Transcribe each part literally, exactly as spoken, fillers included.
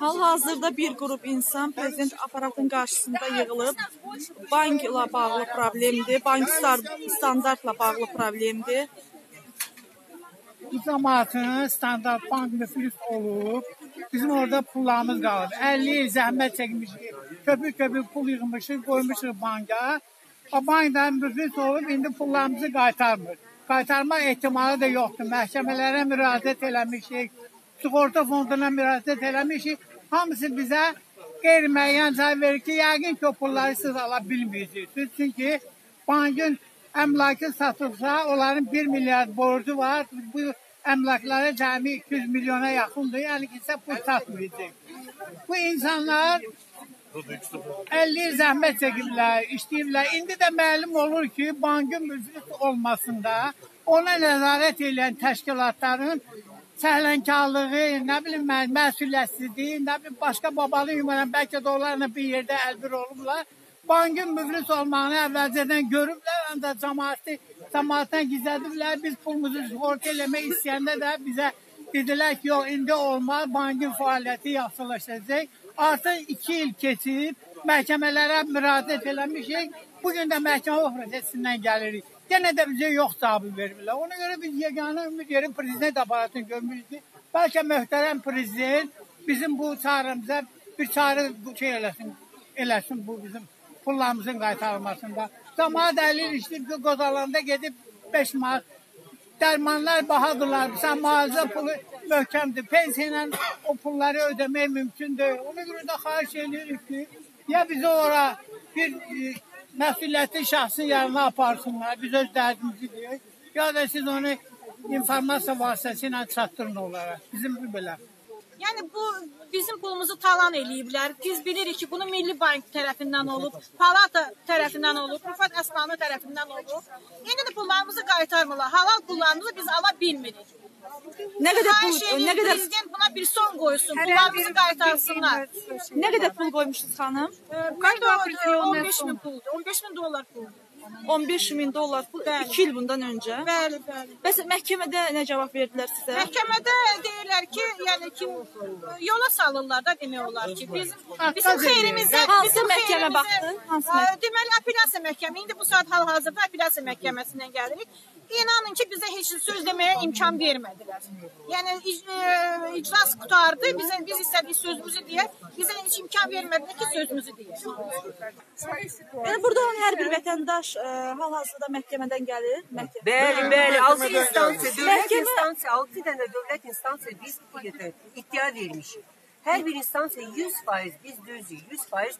Hal-hazırda bir grup insan prezident aparatın qarşısında yığılıb. Bank ilə bağlı problemdir, bank standartla bağlı problemdir. Bu cəmaatın standart bank müflis olub, bizim orada pullarımız qalıb. əlli il zəhmət çəkmişik, köpük-köpük pul yığmışıq, qoymuşuq banka. Bankdan müflis olub, indi pullarımızı qaytarmır. Qaytarma ehtimalı da yoxdur. Məhkəmələrə müraciət eləmişik, sigorta fonduna müraciət eləmişik. Hamısı bizə qeyri-müəyyən cavab verir ki, yəqin ki, o pulları siz ala bilməyəcəksiniz. Çünki bankın əmlakı satılsa, onların bir milyard borcu var. Bu əmlaklara cəmi iki yüz milyona yaxındır. Yəni ki, isə pul satmayacaq. Bu insanlar əlli il zəhmət çəkiblər, işləyiblər. İndi də məlum olur ki, bankın müflis olmasında ona nəzarət edən təşkilatların səhlənkarlığı, nə bilim, məsuliyyətsizliyi, nə bilim, başqa babalı yumurən, bəlkə də onlarla bir yerdə əlbir olurlar. Bankın müflis olmağını əvvəlcədən görüblər, ancaq cəmaatdan gizlədirlər. Biz pulumuzu sigorta eləmək istəyəndə də bizə dedilər ki, yox, indi olmaz, bankın fəaliyyəti yaxşılaşacaq. Artıq iki il keçib, məhkəmələrə müraciət eləmişik. Bugün də məhkəmə prosesindən gəlirik. Yenə də bizə yox cavabı vermirlər. Ona görə biz yeganə ümid yerin prezident aparatını görmüşdük. Bəlkə möhtərəm prezident bizim bu çağrımıza bir çağrı şey eləsin, eləsin bu bizim pullarımızın qaytarılmasında. Camaat əlil işləyib ki, Qozalanda gedib beş mağaz, dərmanlar bahadırlar, sən mağaza pulu möhkəmdir, pensiyayla o pulları ödəmək mümkün deyil. Ona görə də xahiş edirik ki, ya bizi ora bir məsuliyyətli şəxsin yanına aparsınlar, biz öz dərdimizi deyirik, ya da siz onu informasiya vasitəsilə çatdırın onlara, bizim bu belə. Yəni bu bizim pulumuzu talan eləyiblər. Biz bilirik ki, bunu Milli Bank tərəfindən olub, Palata tərəfindən olub, Rüfət Əsmanlı tərəfindən olub. İndi də pullarımızı qaytarmırlar. Halal pullarımızı biz ala bilmirik. Nə qədər pul, nə qədər prezident buna bir son qoysun, pullarımızı qaytarsınlar. Nə qədər pul qoymuşsunuz xanım? on beş min puldu, on beş min dollar puldu. on beş min dollar pul iki il bundan öncə. Bəli, bəli. Bəs məhkəmədə nə cavab verdilər sizə? Məhkəmədə deyirlər ki, yəni kim yola salırlar da demək olar ki, bizim xeyrimizə, hansı məhkəmə baxdı? Deməli, apellyasiya məhkəmi. İndi bu saat hal-hazırda apellyasiya məhkəməsindən gəlirik. İnanın ki, bizə heç söz deməyə imkan vermədilər. Yəni, iclas qutardı, biz istədik sözümüzü deyə, bizə heç imkan vermədilər ki, sözümüzü deyə. Burada hər bir vətəndaş hal-hazırda məhkəmədən gəlir. Bəli, bəli, altı dənə dövlət instansiya biz iddia vermişik. Hər bir instansiya yüz faiz biz dözük, yüz faiz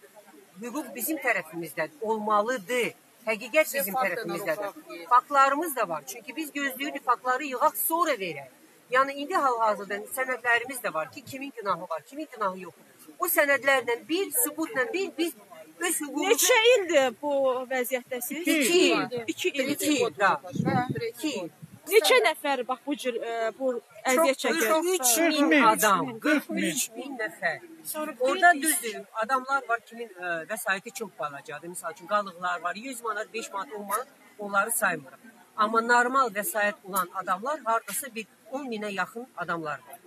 hüquq bizim tərəfimizdədir, olmalıdır. Həqiqət bizim tərəfimizdədir. Faktlarımız da var. Çünki biz gözləyirdik, faktları yığaq, sonra verək. Yəni, indi hal-hazırda sənədlərimiz də var ki, kimin günahı var, kimin günahı yoxdur. O sənədlərlə bir, sübutla bir, biz öz hüququmuzu... Neçə ildir bu vəziyyətdəsiniz? İki il. İki il. İki il, da. İki il. Neçə nəfər, bax, bu cür əziyyət çəkir? üç min adam, qırx üç min nəfər. Orada düzdür, adamlar var kimin vəsaiti çox balacadır. Misal üçün, qalıqlar var, yüz manat, beş manat, on manat, onları saymırıq. Amma normal vəsait olan adamlar haradasa bir on minə yaxın adamlar var.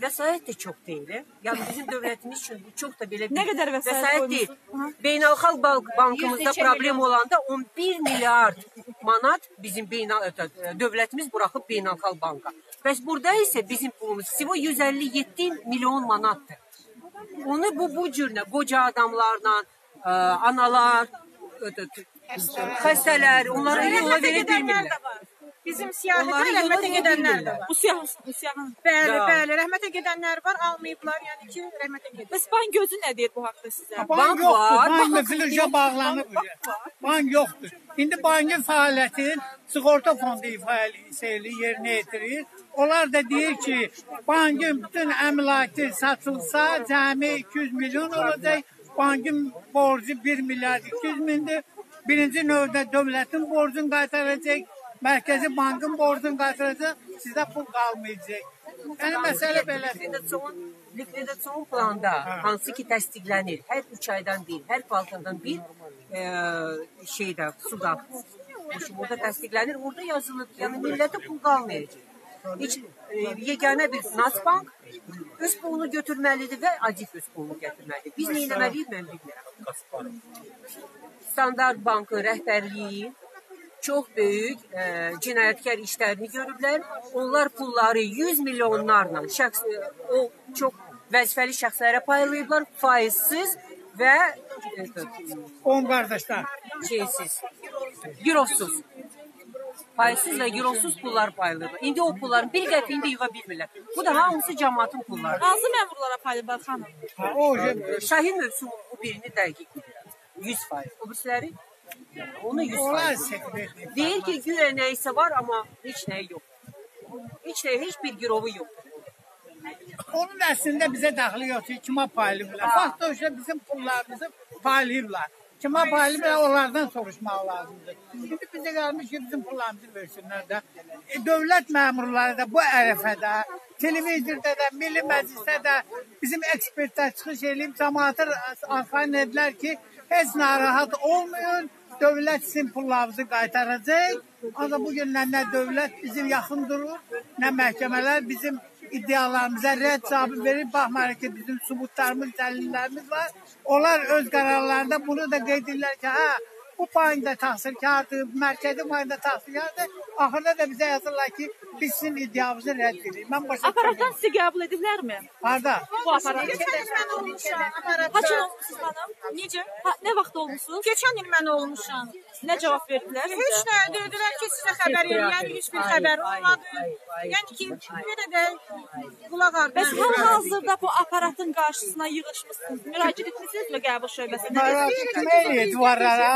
Vəsait də çox deyilir. Yəni, bizim dövlətimiz üçün çox da belə bir vəsait deyil. Beynəlxalq bankımızda problem olanda on bir milyard manat bizim dövlətimiz buraxıb Beynəlxalq banka. Bəs burada isə bizim pulumuz sivo yüz əlli yeddi milyon manatdır. Onu bu cürlə, qoca adamlarla, analar, xəstələr, onlara yola verə bilmirlər. Bizim siyahətə rəhmətə gedənlər də var. Bu siyahın? Bəli, bəli, rəhmətə gedənlər var, almayıblar, yəni ki, rəhmətə gedənlər. Bəs bank gözü nə deyir bu haqda sizə? Bank yoxdur, bank müflislə bağlanıb. Bank yoxdur. İndi bankın fəaliyyətin sigorta fondu fəaliyyəti yerinə yetirir. Onlar da deyir ki, bankın bütün əmlakı satılsa, cəmi iki yüz milyon olacaq, bankın borcu bir milyard iki yüz mindir. Birinci növdə dövlətin borcunu qaytaracaq. Mərkəzi bankın borcunu qaytaracaq, sizdə pul qalmayacaq. Yəni, məsələ belədir. Likvidasyon planda, hansı ki təsdiqlənir, hər üç aydan bir, hər kvartaldan bir şeydə, suda, orada təsdiqlənir, orada yazılır, yəni millətə pul qalmayacaq. Yeganə bir Nasbank, öz pulunu götürməlidir və acil öz pulunu götürməlidir. Biz nə eləməliyik, mən bilmirəm. Standart Bankın rəhbərliyi çox böyük e, cinayətkar işlərini görüblər. Onlar pulları yüz milyonlarla şəxs, o çox vəzifəli şəxslərə paylayıblar, faizsiz və on qardaşlar şeysiz, girosuz. Faizsiz ve girosuz pullar paylayıblar. İndi o pulların bir qəpiyini yuva bilmirlər. Bu da hamısı cəmaatın pulları. Hansı məmurlara paylayıblar xanım? Ha, o Şahin mövzusu bu birini dəqiq bilirəm. yüz faiz. O birisiləri onu yüz faiz. Deyir ki, güya nəyisə var, amma heç nəyi yox. Heç nəyi, heç bir girovu yox. Onun əslində bizə daxili yox ki, kimə paylayıblar. Fakta o bizim pullarımızı paylayıblar. Kime paylaşırlar, onlardan soruşmaq lazımdır. Şimdi bize kalmış ki bizim pullarımızı versinler de. E, Dövlət memurları da bu ərəfədə, televizorda da, Milli Məclisdə də bizim ekspertler çıxış edib, cəmaatı arxain edilər ki, heç narahat olmayın, dövlət sizin pullarınızı qaytaracaq. Ancaq bugünlər nə dövlət bizim yaxın durur, nə məhkəmələr bizim iddialarımıza rədd cavabı verir. Baxmayın ki, bizim subutlarımız, dəlillərimiz var. Onlar öz kararlarında bunu da qeyd edirlər ki, ha, bu payında tahsilkardır, mərkəzi payında tahsilkardır. Axırda da bizə yazırlar ki, biz sizin iddiamızı rədd edirik. Aparatdan sizi qəbul ediblərmi? Harada? Bu aparatdan. Geçen il olmuşam. Haçın olmuşsunuz hanım? Necə? Nə vaxt olmuşsunuz? Geçen il mən olmuşam. Nə cavab verdilər? Heç nə, dedilər ki, sizə xəbər eləyən heç bir xəbər olmadı. Yəni ki, belə də qulaq ardı. Bəs hal-hazırda bu aparatın qarşısına yığışmışsınız. Müraciət etmisinizmi qəbul şöbəsində? Müraciət etməyir duvarlara.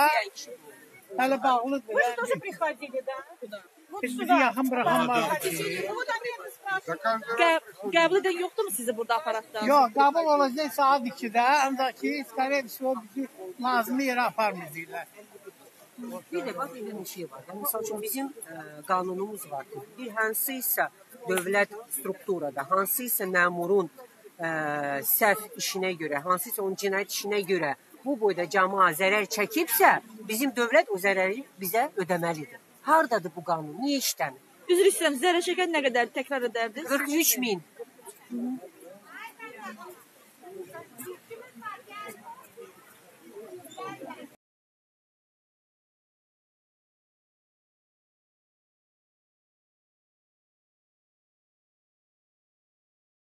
Hələ bağlıdır. Hoş doşu prihodili də. Bizi yaxın bıraxanlar. Qəbul edən yoxdur mu sizi burada aparatda? Yox, qəbul olacaq saat ikidə, ancaq ki, iskarevisi o bizi lazımı yerə aparmayacaqlar. Bir də bax, bir şey var. Misal üçün, bizim qanunumuz var ki, bir hansıysa dövlət strukturada, hansıysa məmurun səhv işinə görə, hansıysa onun cinayət işinə görə bu boyda cəmaa zərər çəkibsə, bizim dövlət o zərəri bizə ödəməlidir. Haradadır bu qanun? Niyə işləmir? Üzr istəyirəm, zərər çəkən nə qədər təkrar edərdiniz? qırx üç min.